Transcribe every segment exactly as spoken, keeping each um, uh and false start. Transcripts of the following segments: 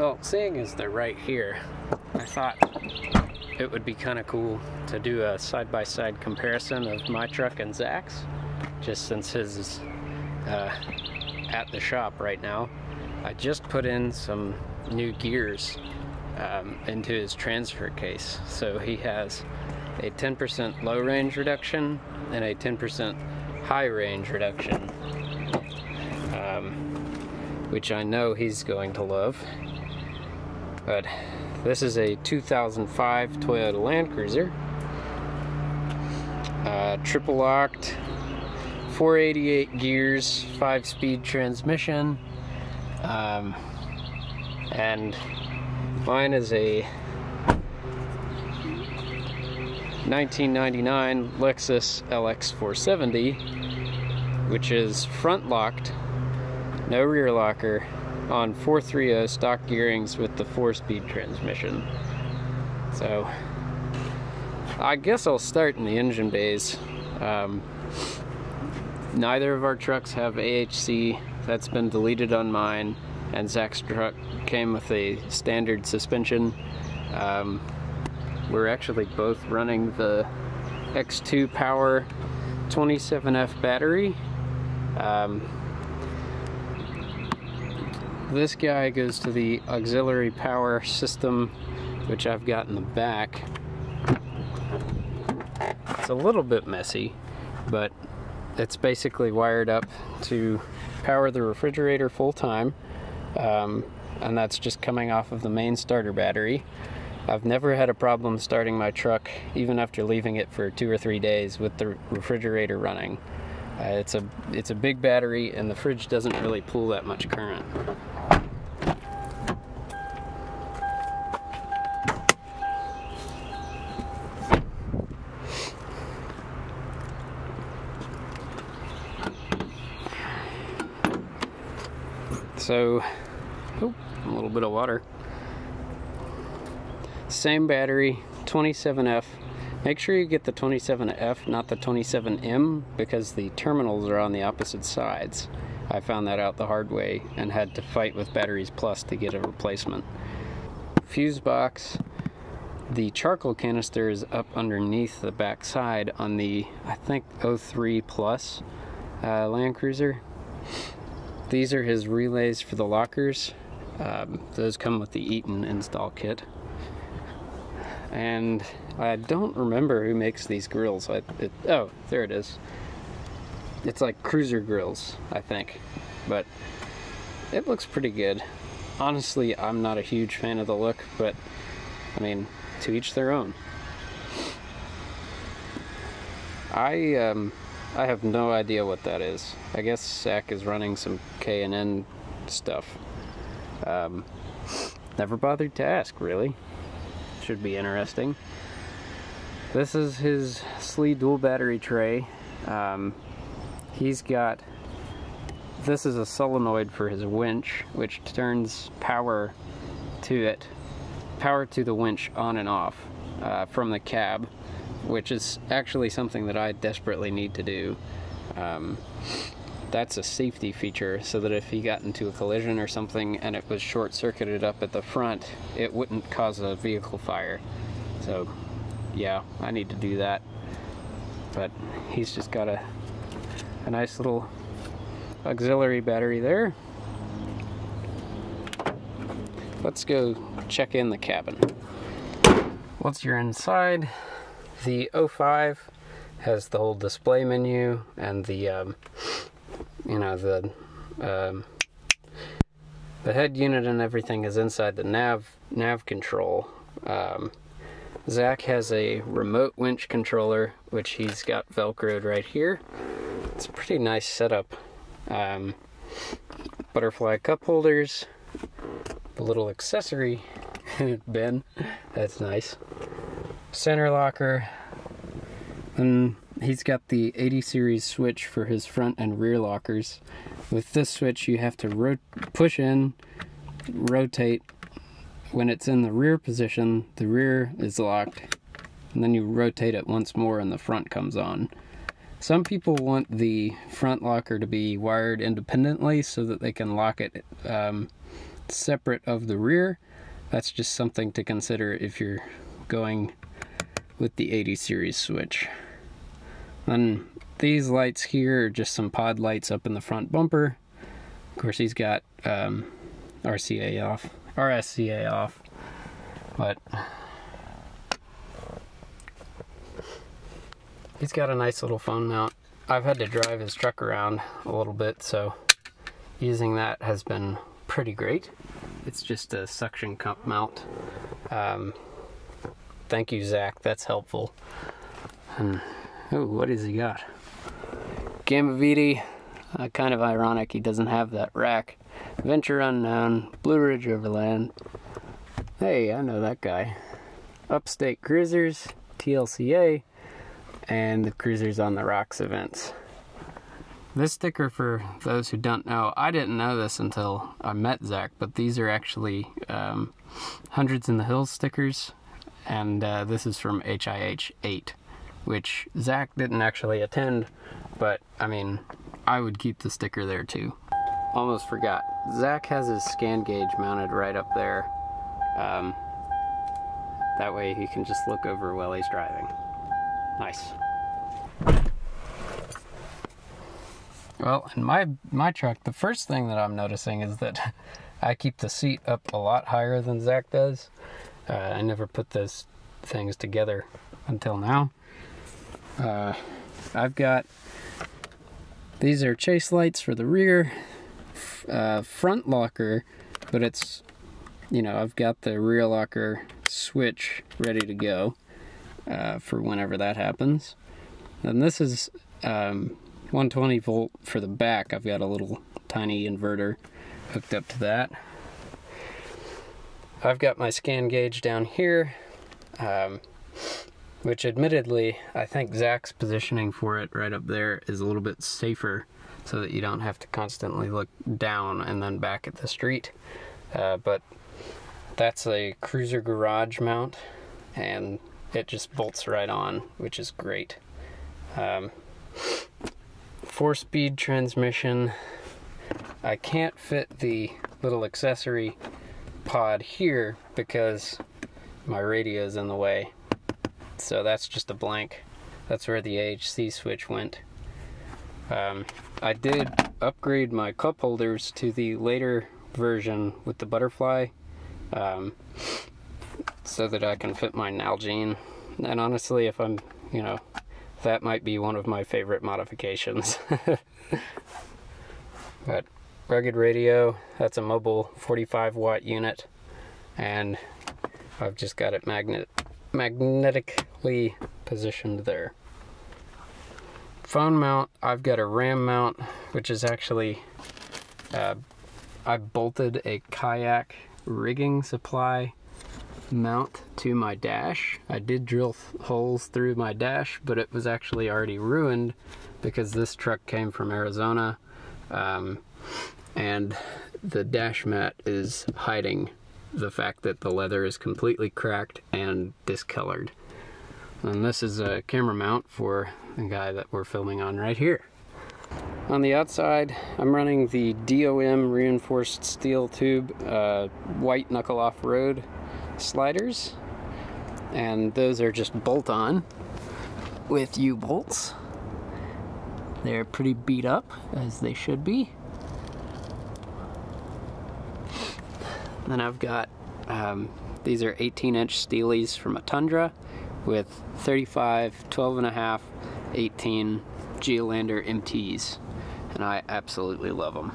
Well, seeing as they're right here, I thought it would be kind of cool to do a side-by-side comparison of my truck and Zach's, just since his is uh, at the shop right now. I just put in some new gears um, into his transfer case. So he has a ten percent low range reduction and a ten percent high range reduction, um, which I know he's going to love. But this is a two thousand five Toyota Land Cruiser, uh, triple locked, four eighty-eight gears, five-speed transmission, um, and mine is a nineteen ninety-nine Lexus L X four seventy, which is front locked, no rear locker, on four three zero stock gearings with the four-speed transmission. So I guess I'll start in the engine bays. Um, neither of our trucks have A H C. That's been deleted on mine, and Zach's truck came with a standard suspension. Um, we're actually both running the X two power twenty-seven F battery. Um, This guy goes to the auxiliary power system, which I've got in the back. It's a little bit messy, but it's basically wired up to power the refrigerator full time, um, and that's just coming off of the main starter battery. I've never had a problem starting my truck, even after leaving it for two or three days with the refrigerator running. Uh, it's a it's a big battery, and the fridge doesn't really pull that much current. So, oh, a little bit of water. Same battery, twenty-seven F. Make sure you get the twenty-seven F, not the twenty-seven M, because the terminals are on the opposite sides. I found that out the hard way and had to fight with Batteries Plus to get a replacement. Fuse box. The charcoal canister is up underneath the back side on the, I think, oh three Plus uh, Land Cruiser. These are his relays for the lockers. Um, those come with the Eaton install kit. And I don't remember who makes these grills. I, it, oh, there it is. It's like Cruiser Grills, I think. But it looks pretty good. Honestly, I'm not a huge fan of the look, but I mean, to each their own. I um, I have no idea what that is. I guess Zach is running some K and N stuff. Um, never bothered to ask, really. Should be interesting. This is his Slee dual battery tray. Um, he's got, this is a solenoid for his winch, which turns power to it, power to the winch on and off uh, from the cab, which is actually something that I desperately need to do. Um, that's a safety feature, so that if he got into a collision or something and it was short-circuited up at the front, it wouldn't cause a vehicle fire. So yeah, I need to do that. But he's just got a, a nice little auxiliary battery there. Let's go check in the cabin. Once you're inside, the oh five has the whole display menu and the um, you know, the um, the head unit and everything is inside the nav nav control. Um, Zach has a remote winch controller, which he's got velcroed right here. It's a pretty nice setup. Um, butterfly cup holders, the little accessory bin, that's nice. Center locker, and he's got the eighty series switch for his front and rear lockers. With this switch, you have to ro push in, rotate. When it's in the rear position, the rear is locked, and then you rotate it once more and the front comes on. Some people want the front locker to be wired independently so that they can lock it um, separate of the rear. That's just something to consider if you're going with the eighty series switch. Then these lights here are just some pod lights up in the front bumper. Of course, he's got um, R C A off, R S C A off, but he's got a nice little phone mount. I've had to drive his truck around a little bit, so using that has been pretty great. It's just a suction cup mount. Um, thank you, Zach, that's helpful. And, oh, what has he got? Gamiviti, uh, kind of ironic he doesn't have that rack. Venture Unknown, Blue Ridge Overland. Hey, I know that guy. Upstate Cruisers, T L C A, and the Cruisers on the Rocks events. This sticker, for those who don't know, I didn't know this until I met Zach, but these are actually um, Hundreds in the Hills stickers, and uh, this is from H I H eight, which Zach didn't actually attend, but I mean, I would keep the sticker there too. Almost forgot, Zach has his scan gauge mounted right up there. Um, that way he can just look over while he's driving. Nice. Well, in my my truck, the first thing that I'm noticing is that I keep the seat up a lot higher than Zach does. Uh, I never put those things together until now. Uh, I've got, these are chase lights for the rear, uh, front locker, but it's, you know, I've got the rear locker switch ready to go uh, for whenever that happens. And this is, um, one twenty volt for the back. I've got a little tiny inverter hooked up to that. I've got my scan gauge down here, um, which admittedly, I think Zach's positioning for it right up there is a little bit safer so that you don't have to constantly look down and then back at the street. Uh, but that's a Cruiser garage mount, and it just bolts right on, which is great. Um, Four-speed transmission. I can't fit the little accessory pod here because my radio's in the way. So that's just a blank. That's where the A H C switch went. Um, I did upgrade my cup holders to the later version with the butterfly um, so that I can fit my Nalgene. And honestly, if I'm, you know, that might be one of my favorite modifications. But Rugged Radio, that's a mobile forty-five watt unit, and I've just got it magnet magnetically positioned there. Phone mount, I've got a RAM mount, which is actually, uh, I bolted a kayak rigging supply mount to my dash. I did drill th holes through my dash, but it was actually already ruined because this truck came from Arizona, um, and the dash mat is hiding the fact that the leather is completely cracked and discolored. And this is a camera mount for the guy that we're filming on right here. On the outside, I'm running the D O M reinforced steel tube uh, white-knuckleoffroad sliders, and those are just bolt on with U-bolts. They're pretty beat up, as they should be. Then I've got um, these are eighteen inch steelies from a Tundra with thirty-five, twelve and a half, eighteen Geolander M Ts, and I absolutely love them.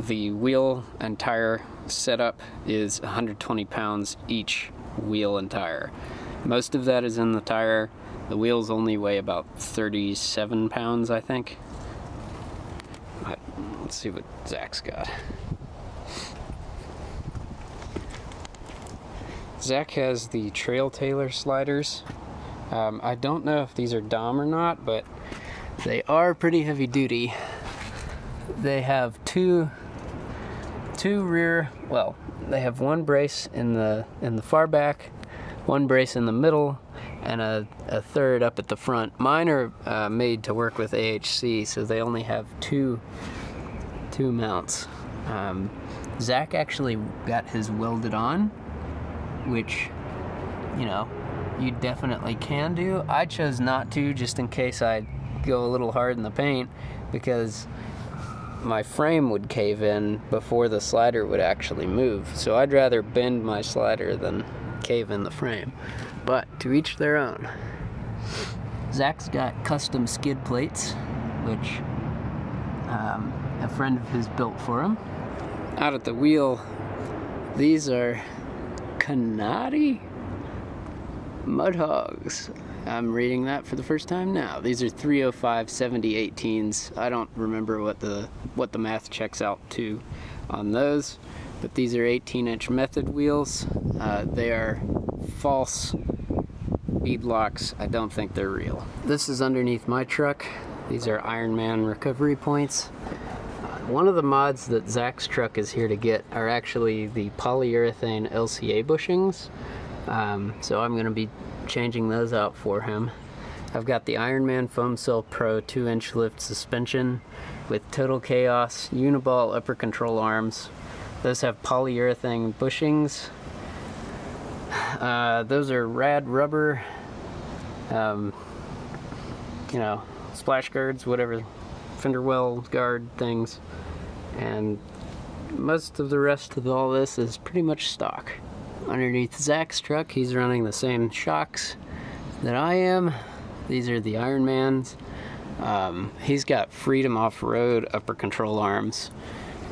The wheel and tire setup is one hundred twenty pounds each wheel and tire. Most of that is in the tire. The wheels only weigh about thirty-seven pounds, I think. But let's see what Zach's got. Zach has the Trail Tailor sliders. Um, I don't know if these are D O M or not, but they are pretty heavy duty. They have two two rear, well, they have one brace in the in the far back, one brace in the middle, and a, a third up at the front. Mine are uh, made to work with A H C, so they only have two two mounts. Um, Zach actually got his welded on, which, you know, you definitely can do. I chose not to, just in case I go a little hard in the paint, because my frame would cave in before the slider would actually move. So I'd rather bend my slider than cave in the frame. But to each their own. Zach's got custom skid plates, which um, a friend of his built for him. Out at the wheel, these are Canadi Mudhogs. I'm reading that for the first time now. These are three oh five seventy eighteens. I don't remember what the what the math checks out to on those, but these are eighteen inch method wheels. Uh, they are false beadlocks. I don't think they're real. This is underneath my truck. These are Ironman recovery points. Uh, one of the mods that Zach's truck is here to get are actually the polyurethane L C A bushings. Um, so I'm going to be changing those out for him. I've got the Ironman Foam Cell Pro two inch lift suspension with Total Chaos Uniball upper control arms. Those have polyurethane bushings. Uh, those are rad rubber, um, you know, splash guards, whatever, fender well guard things. And most of the rest of all this is pretty much stock. Underneath Zach's truck, he's running the same shocks that I am. These are the Ironmans. Um, he's got Freedom Off-Road upper control arms,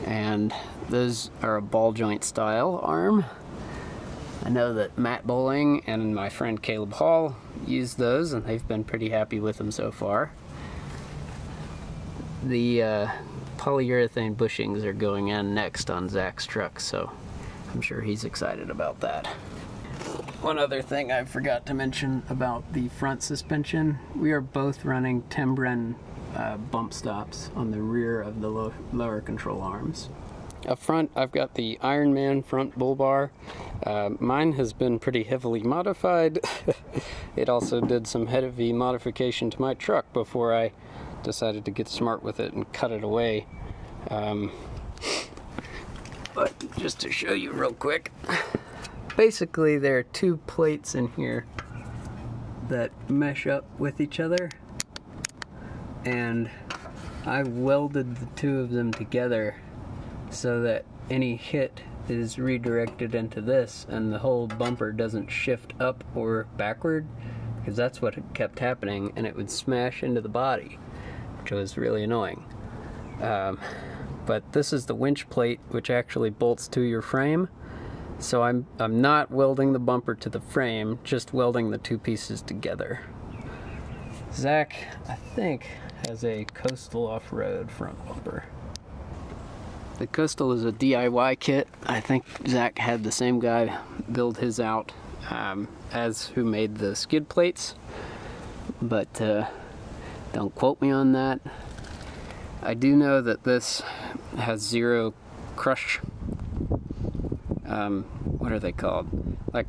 and those are a ball joint style arm. I know that Matt Bowling and my friend Caleb Hall use those, and they've been pretty happy with them so far. The uh, polyurethane bushings are going in next on Zach's truck, so I'm sure he's excited about that. One other thing I forgot to mention about the front suspension, we are both running Timbren uh, bump stops on the rear of the low, lower control arms. Up front, I've got the Ironman front bull bar. Uh, mine has been pretty heavily modified. It also did some heavy modification to my truck before I decided to get smart with it and cut it away. Um, But just to show you real quick, basically there are two plates in here that mesh up with each other, and I welded the two of them together so that any hit is redirected into this and the whole bumper doesn't shift up or backward, because that's what kept happening, and it would smash into the body, which was really annoying. Um, But this is the winch plate, which actually bolts to your frame. So I'm, I'm not welding the bumper to the frame, just welding the two pieces together. Zach, I think, has a Coastal Off-Road front bumper. The Coastal is a D I Y kit. I think Zach had the same guy build his out um, as who made the skid plates. But uh, don't quote me on that. I do know that this has zero crush, um, what are they called, like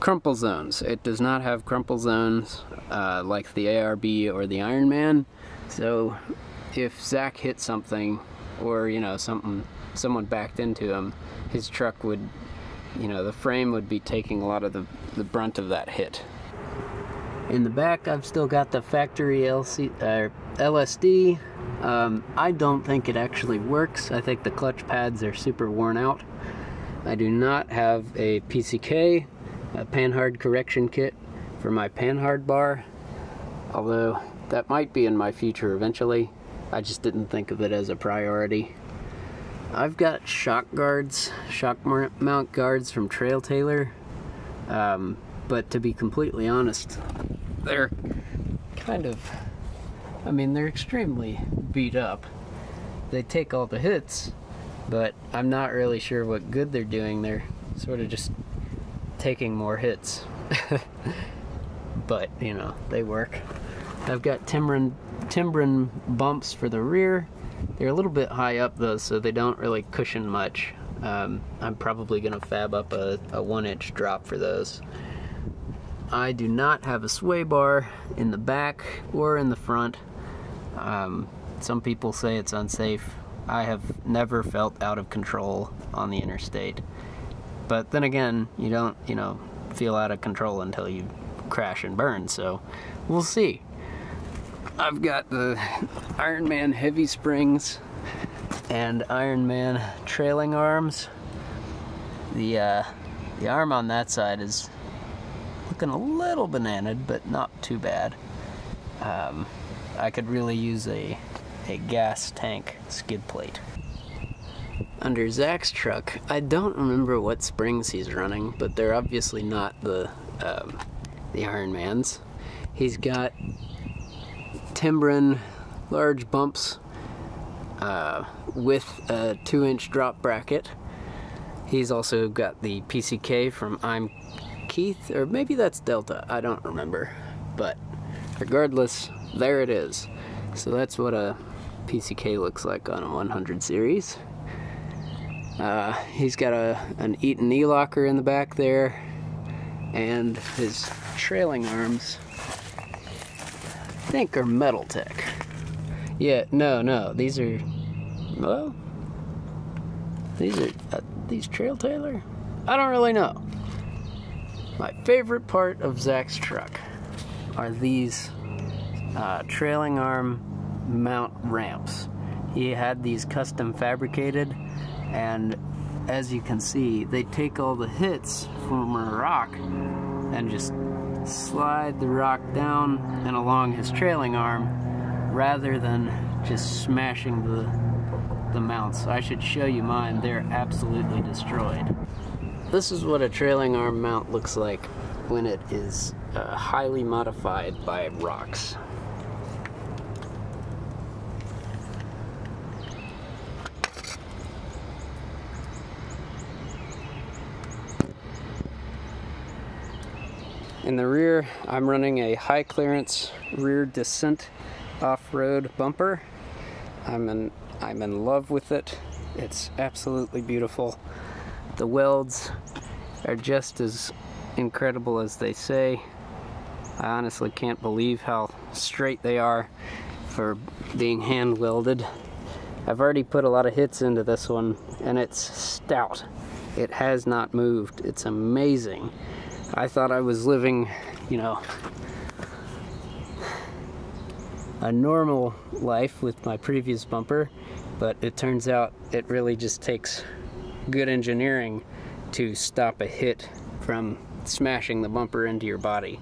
crumple zones. It does not have crumple zones uh, like the A R B or the Ironman, so if Zach hit something, or you know, something, someone backed into him, his truck would, you know, the frame would be taking a lot of the, the brunt of that hit. In the back, I've still got the factory L C, uh, L S D. Um, I don't think it actually works. I think the clutch pads are super worn out. I do not have a P C K, a Panhard correction kit for my Panhard bar, although that might be in my future eventually. I just didn't think of it as a priority. I've got shock guards, shock mount guards from Trail Tailor. Um, But to be completely honest, they're kind of, I mean, they're extremely beat up. They take all the hits, but I'm not really sure what good they're doing. They're sort of just taking more hits. But, you know, they work. I've got Timbren, Timbren bumps for the rear. They're a little bit high up, though, so they don't really cushion much. Um, I'm probably going to fab up a, a one inch drop for those. I do not have a sway bar in the back or in the front. Um, some people say it's unsafe. I have never felt out of control on the interstate. But then again, you don't, you know, feel out of control until you crash and burn, so we'll see. I've got the Ironman heavy springs and Ironman trailing arms. The, uh, the arm on that side is looking a little bananaed, but not too bad. Um, I could really use a, a gas tank skid plate. Under Zach's truck, I don't remember what springs he's running, but they're obviously not the, um, the Ironmans. He's got Timbren large bumps uh, with a two inch drop bracket. He's also got the P C K from I'm Keith, or maybe that's Delta, I don't remember. But regardless, there it is. So that's what a P C K looks like on a one hundred series. Uh, he's got a, an Eaton e-locker in the back there, and his trailing arms, I think, are Metal Tech. Yeah, no, no, these are, well, these are, uh, these Trail Tailor? I don't really know. My favorite part of Zach's truck are these uh, trailing arm mount ramps. He had these custom fabricated, and as you can see, they take all the hits from a rock and just slide the rock down and along his trailing arm rather than just smashing the, the mounts. I should show you mine. They're absolutely destroyed. This is what a trailing arm mount looks like when it is uh, highly modified by rocks. In the rear, I'm running a high clearance rear descent off-road bumper. I'm in, I'm in love with it. It's absolutely beautiful. The welds are just as incredible as they say. I honestly can't believe how straight they are for being hand welded. I've already put a lot of hits into this one, and it's stout. It has not moved. It's amazing. I thought I was living, you know, a normal life with my previous bumper, but it turns out it really just takes good engineering to stop a hit from smashing the bumper into your body.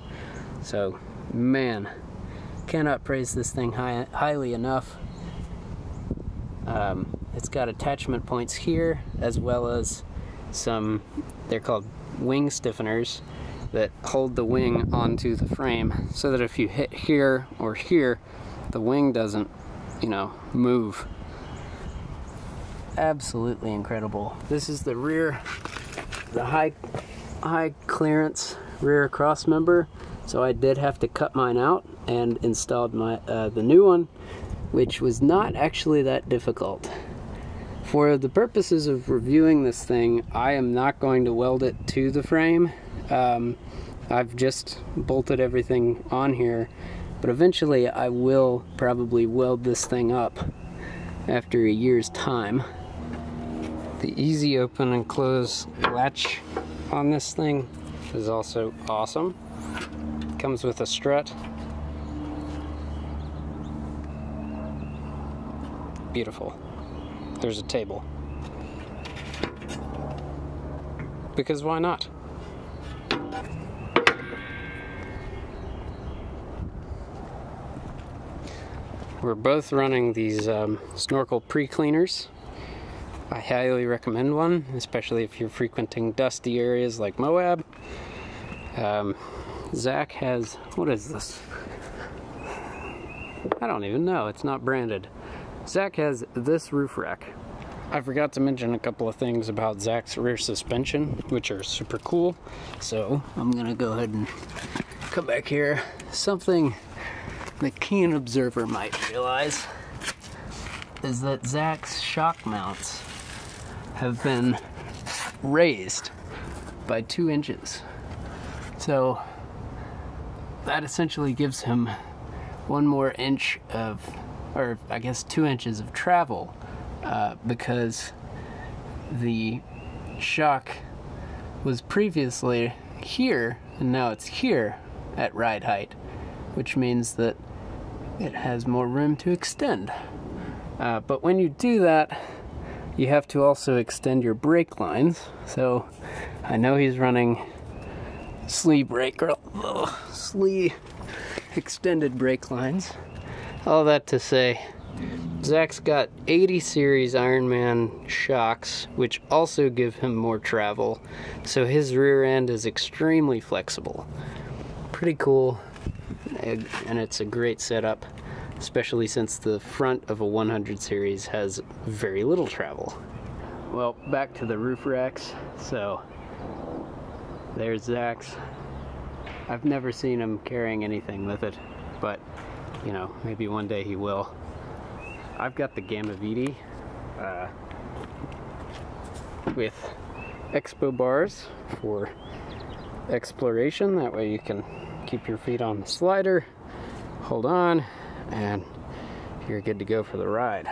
So, man, cannot praise this thing high, highly enough. Um, it's got attachment points here, as well as some, they're called wing stiffeners, that hold the wing onto the frame so that if you hit here or here, the wing doesn't, you know, move. Absolutely incredible. This is the rear, the high, high clearance rear cross member. So I did have to cut mine out and installed my uh, the new one, which was not actually that difficult. For the purposes of reviewing this thing, I am not going to weld it to the frame. Um, I've just bolted everything on here, but eventually I will probably weld this thing up after a year's time. The easy open and close latch on this thing is also awesome. It comes with a strut. Beautiful. There's a table. Because why not? We're both running these um, snorkel pre-cleaners. I highly recommend one, especially if you're frequenting dusty areas like Moab. Um, Zach has, what is this? I don't even know, it's not branded. Zach has this roof rack. I forgot to mention a couple of things about Zach's rear suspension, which are super cool. So I'm gonna go ahead and come back here. Something the keen observer might realize is that Zach's shock mounts have been raised by two inches. So that essentially gives him one more inch of, or I guess two inches of travel uh, because the shock was previously here and now it's here at ride height, which means that it has more room to extend. Uh, but when you do that, you have to also extend your brake lines. So I know he's running slee brake grill, oh, slee extended brake lines. All that to say, Zach's got eighty series Ironman shocks, which also give him more travel, so his rear end is extremely flexible. Pretty cool, and it's a great setup, especially since the front of a one hundred series has very little travel. Well, back to the roof racks. So there's Zach's. I've never seen him carrying anything with it, but you know, maybe one day he will. I've got the Gamiviti uh, with expo bars for exploration. That way you can keep your feet on the slider, hold on, and you're good to go for the ride.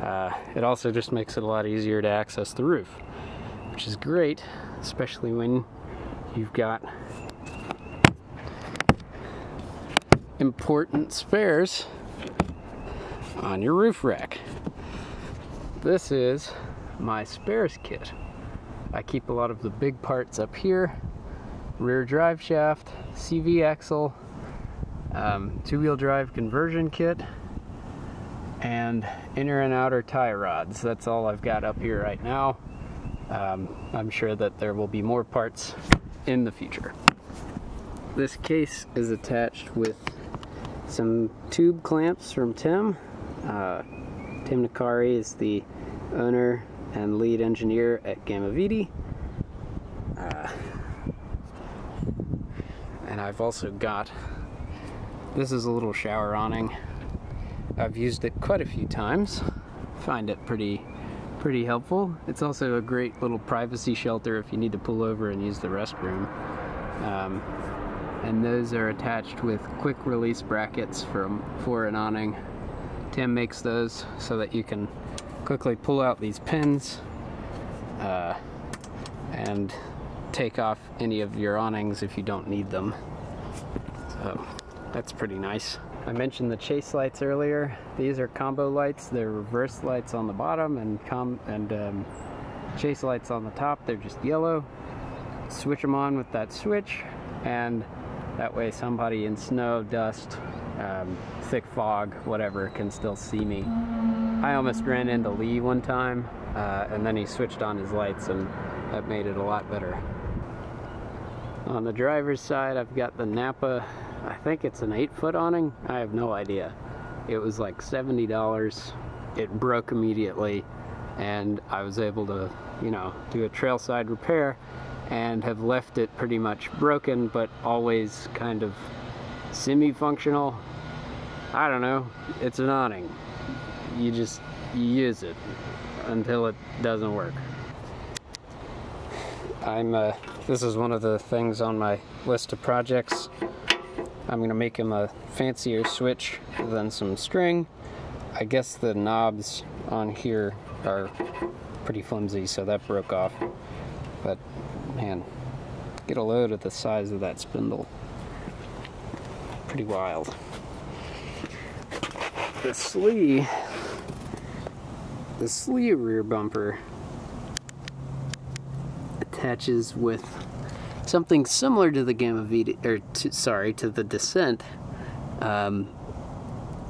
Uh, it also just makes it a lot easier to access the roof, which is great, especially when you've got important spares on your roof rack. This is my spares kit. I keep a lot of the big parts up here: rear drive shaft, C V axle, um, two-wheel drive conversion kit, and inner and outer tie rods. That's all I've got up here right now. Um, I'm sure that there will be more parts in the future. This case is attached with some tube clamps from Tim. Uh, Tim Nakari is the owner and lead engineer at Gamiviti. Uh, and I've also got, this is a little shower awning. I've used it quite a few times. Find it pretty, pretty helpful. It's also a great little privacy shelter if you need to pull over and use the restroom. Um, and those are attached with quick release brackets from, for an awning. Tim makes those so that you can quickly pull out these pins uh, and take off any of your awnings if you don't need them. So that's pretty nice. I mentioned the chase lights earlier. These are combo lights. They're reverse lights on the bottom and, com and um, chase lights on the top. They're just yellow. Switch them on with that switch, and that way somebody in snow, dust, Um, thick fog, whatever, can still see me. I almost ran into Lee one time, uh, and then he switched on his lights, and that made it a lot better. On the driver's side, I've got the Napa, I think it's an eight foot awning. I have no idea. It was like seventy dollars. It broke immediately, and I was able to, you know, do a trailside repair and have left it pretty much broken, but always kind of semi-functional. I don't know, it's an awning. You just use it until it doesn't work. I'm uh, this is one of the things on my list of projects. I'm gonna make him a fancier switch than some string. I guess the knobs on here are pretty flimsy, so that broke off. But man, get a load at the size of that spindle. Pretty wild. The slee, the slee rear bumper attaches with something similar to the Gamiviti, or to, sorry, to the Descent. Um,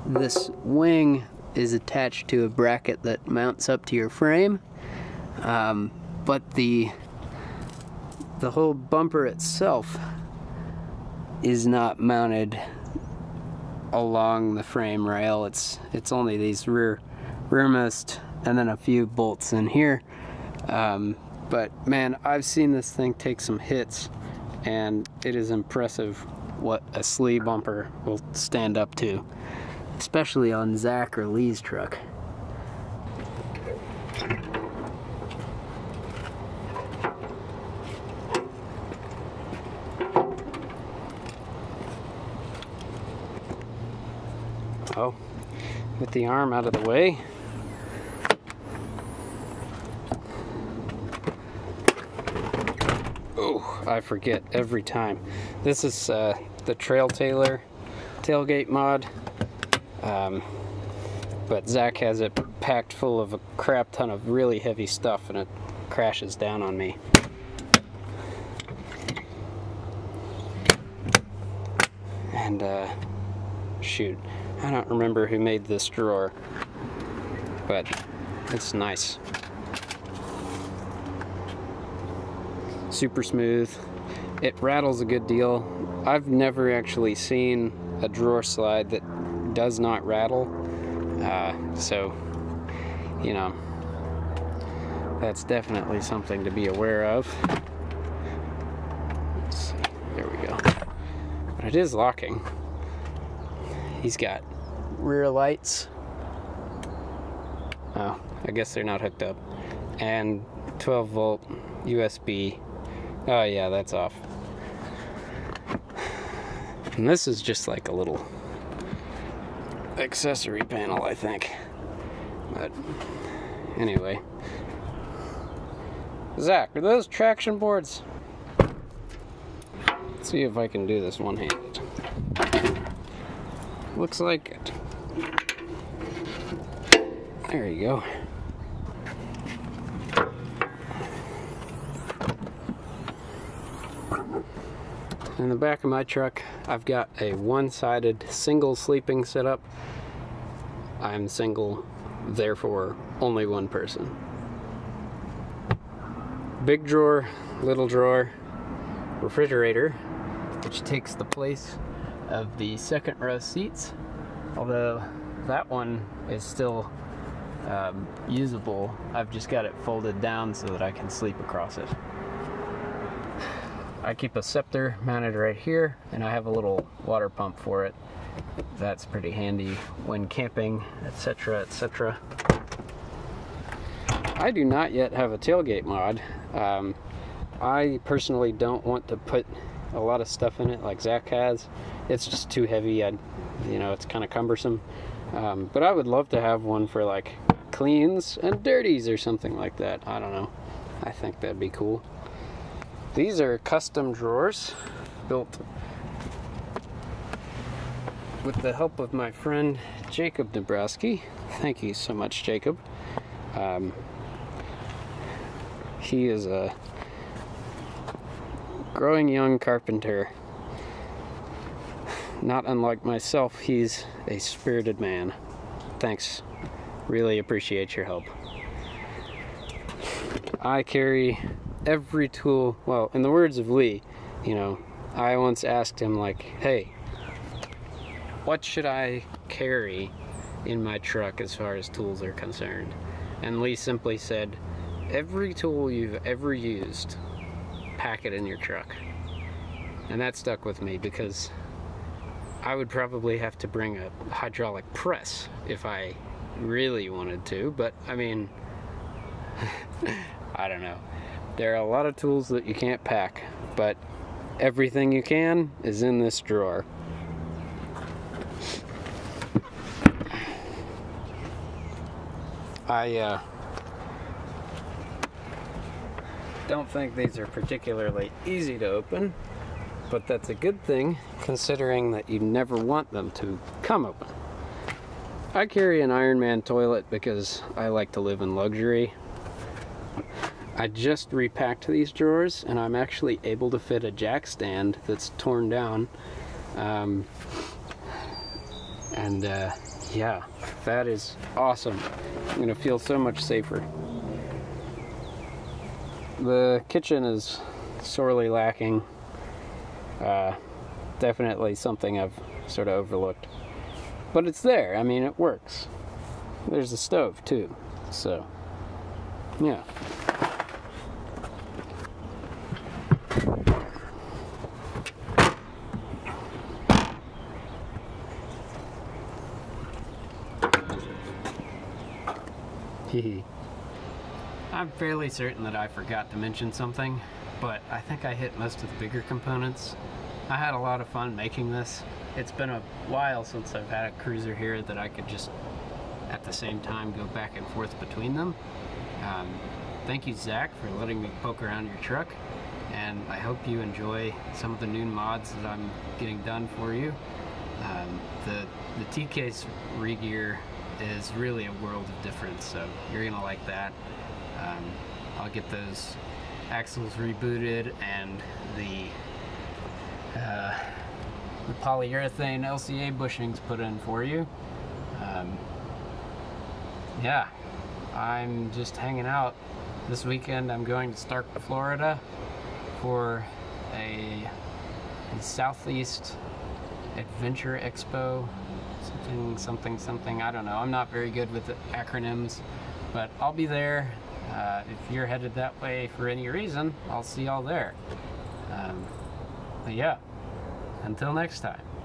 this wing is attached to a bracket that mounts up to your frame, um, but the the whole bumper itself is not mounted along the frame rail. It's it's only these rear rearmost and then a few bolts in here. Um, but man, I've seen this thing take some hits, and it is impressive what a slee bumper will stand up to, especially on Zach or Lee's truck. With the arm out of the way, Oh, I forget every time. This is uh, the Trail Tailor tailgate mod. Um, but Zach has it packed full of a crap ton of really heavy stuff and it crashes down on me. And uh, shoot, I don't remember who made this drawer, but it's nice. Super smooth. It rattles a good deal. I've never actually seen a drawer slide that does not rattle, uh, so you know, that's definitely something to be aware of. Let's see. There we go. But it is locking. He's got rear lights. Oh, I guess they're not hooked up. And twelve volt U S B. Oh yeah, that's off. And this is just like a little accessory panel, I think. But anyway. Zach, are those traction boards? Let's see if I can do this one-handed. Looks like it. There you go. In the back of my truck, I've got a one-sided single sleeping setup. I'm single, therefore only one person. Big drawer, little drawer, refrigerator, which takes the place of the second row seats, although that one is still um, usable. I've just got it folded down so that I can sleep across it. I keep a scepter mounted right here, and I have a little water pump for it. That's pretty handy when camping, et cetera, et cetera. I do not yet have a tailgate mod. Um, I personally don't want to put a lot of stuff in it like Zach has. It's just too heavy. I, you know, it's kind of cumbersome. Um, but I would love to have one for like cleans and dirties or something like that. I don't know. I think that'd be cool. These are custom drawers built with the help of my friend Jacob Nebraski. Thank you so much, Jacob. Um, he is a growing young carpenter. Not unlike myself, he's a spirited man. Thanks. Really appreciate your help. I carry every tool, well, in the words of Lee, you know, I once asked him, like, hey, what should I carry in my truck as far as tools are concerned? And Lee simply said, every tool you've ever used, pack it in your truck. And that stuck with me because I would probably have to bring a hydraulic press if I really wanted to, but I mean, I don't know. There are a lot of tools that you can't pack, but everything you can is in this drawer. I uh, don't think these are particularly easy to open, but that's a good thing considering that you never want them to come open. I carry an Ironman toilet because I like to live in luxury. I just repacked these drawers and I'm actually able to fit a jack stand that's torn down. Um, and uh, yeah, that is awesome. I'm gonna feel so much safer. The kitchen is sorely lacking. Uh, definitely something I've sort of overlooked. But it's there, I mean, it works. There's a stove too, so yeah. I'm fairly certain that I forgot to mention something, but I think I hit most of the bigger components. I had a lot of fun making this. It's been a while since I've had a cruiser here that I could just at the same time go back and forth between them. Um, thank you, Zach, for letting me poke around your truck, and and I hope you enjoy some of the new mods that I'm getting done for you. Um, the, the T K's re-gear is really a world of difference, so you're gonna like that. Um, I'll get those axles rebooted and the, uh, the polyurethane L C A bushings put in for you. Um, yeah, I'm just hanging out. This weekend I'm going to Stark, Florida for a, a Southeast Adventure Expo, something, something, something, I don't know. I'm not very good with the acronyms, but I'll be there. Uh, if you're headed that way for any reason, I'll see y'all there. Um, but yeah, until next time.